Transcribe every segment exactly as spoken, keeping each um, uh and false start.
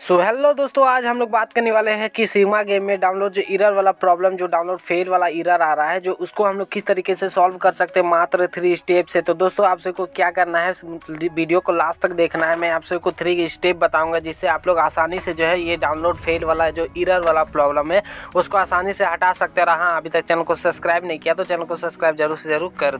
So hello दोस्तों, आज हम लोग बात करने वाले हैं कि सिग्मा गेम में डाउनलोड जो एरर वाला प्रॉब्लम, जो डाउनलोड फेल वाला एरर आ रहा है, जो उसको हम लोग किस तरीके से सॉल्व कर सकते हैं मात्र थ्री स्टेप से। तो दोस्तों आप सबको क्या करना है, वीडियो को लास्ट तक देखना है। मैं आप सबको थ्री स्टेप बताऊंगा जिससे आप लोग आसानी से जो है ये डाउनलोड फेल वाला जो एरर वाला प्रॉब्लम है उसको आसानी से हटा सकते हैं। और हाँ, अभी तक चैनल को सब्सक्राइब नहीं किया तो चैनल को सब्सक्राइब जरूर से ज़रूर कर।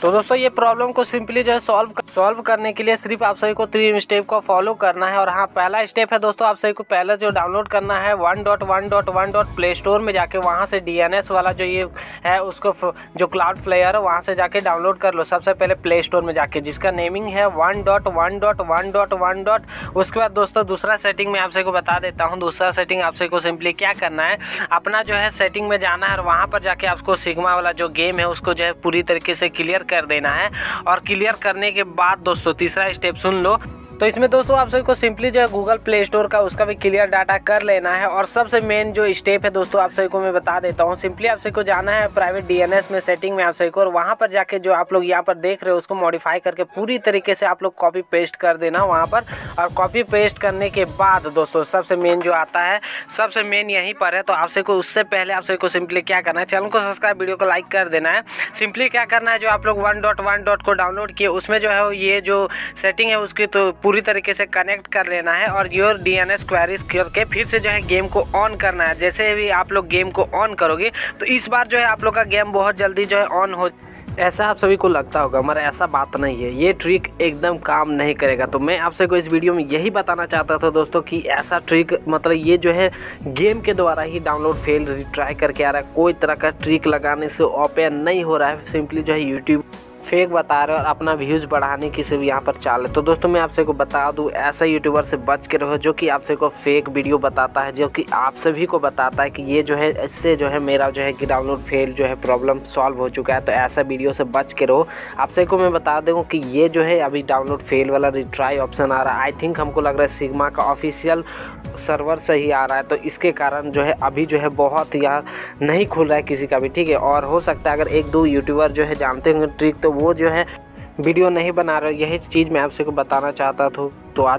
तो दोस्तों ये प्रॉब्लम को सिंपली जो है सॉल्व सॉल्व करने के लिए सिर्फ आप सभी को थ्री स्टेप को फॉलो करना है। और हाँ, पहला स्टेप है दोस्तों, आप सभी को पहला जो डाउनलोड करना है one dot one dot one dot play store में जाके वहाँ से डीएनएस वाला जो ये है उसको जो क्लाउड फ्लेयर है वहाँ से जाके डाउनलोड कर लो। सबसे पहले प्ले स्टोर में जाके, जिसका नेमिंग है one dot one dot one dot one dot. उसके बाद दोस्तों दूसरा सेटिंग मैं आप सभी को बता देता हूँ। दूसरा सेटिंग आप सभी को सिंपली क्या करना है, अपना जो है सेटिंग में जाना है और वहाँ पर जाके आपको सिग्मा वाला जो गेम है उसको जो है पूरी तरीके से क्लियर कर देना है। और क्लियर करने के बाद दोस्तों तीसरा स्टेप सुन लो। तो इसमें दोस्तों आप सभी को सिंपली जो है गूगल प्ले स्टोर का उसका भी क्लियर डाटा कर लेना है। और सबसे मेन जो स्टेप है दोस्तों आप सभी को मैं बता देता हूँ, सिंपली आप सभी को जाना है प्राइवेट डीएनएस में, सेटिंग में आप सभी को, और वहाँ पर जाके जो आप लोग यहाँ पर देख रहे हो उसको मॉडिफाई करके पूरी तरीके से आप लोग कॉपी पेस्ट कर देना वहाँ पर। और कॉपी पेस्ट करने के बाद दोस्तों सबसे मेन जो आता है, सबसे मेन यहीं पर है। तो आप सभी को उससे पहले आप सभी को सिंपली क्या करना है, चैनल को सब्सक्राइब, वीडियो को लाइक कर देना है। सिंपली क्या करना है, जो आप लोग वन डॉट वन डॉट को डाउनलोड किए उसमें जो है ये जो सेटिंग है उसकी तो पूरी तरीके से कनेक्ट कर लेना है। और योर डीएनएस क्वेरीज करके फिर से जो है गेम को ऑन करना है। जैसे भी आप लोग गेम को ऑन करोगे तो इस बार जो है आप लोग का गेम बहुत जल्दी जो है ऑन हो, ऐसा आप सभी को लगता होगा, मगर ऐसा बात नहीं है। ये ट्रिक एकदम काम नहीं करेगा। तो मैं आप सबको इस वीडियो में यही बताना चाहता था दोस्तों कि ऐसा ट्रिक, मतलब ये जो है गेम के द्वारा ही डाउनलोड फेल रिट्राई करके आ रहा है। कोई तरह का ट्रिक लगाने से ओपन नहीं हो रहा है, सिंपली जो है यूट्यूब फेक बता रहे हो और अपना व्यूज़ बढ़ाने की सिर्फ यहाँ पर चाल है। तो दोस्तों मैं आप सबको बता दूँ, ऐसा यूट्यूबर से बच के रहो जो कि आप सबको फेक वीडियो बताता है, जो कि आप सभी को बताता है कि ये जो है इससे जो है मेरा जो है कि डाउनलोड फेल जो है प्रॉब्लम सॉल्व हो चुका है। तो ऐसा वीडियो से बच के रहो। आप सबको मैं बता दूँ कि ये जो है अभी डाउनलोड फेल वाला रिट्राई ऑप्शन आ रहा है, आई थिंक हमको लग रहा है सिग्मा का ऑफिशियल सर्वर से ही आ रहा है। तो इसके कारण जो है अभी जो है बहुत यहाँ नहीं खुल रहा है किसी का भी, ठीक है। और हो सकता है अगर एक दो यूट्यूबर जो है जानते होंगे ट्रिक, वो जो है वीडियो नहीं बना रहे। यही चीज़ मैं आपसे को बताना चाहता था। तो आज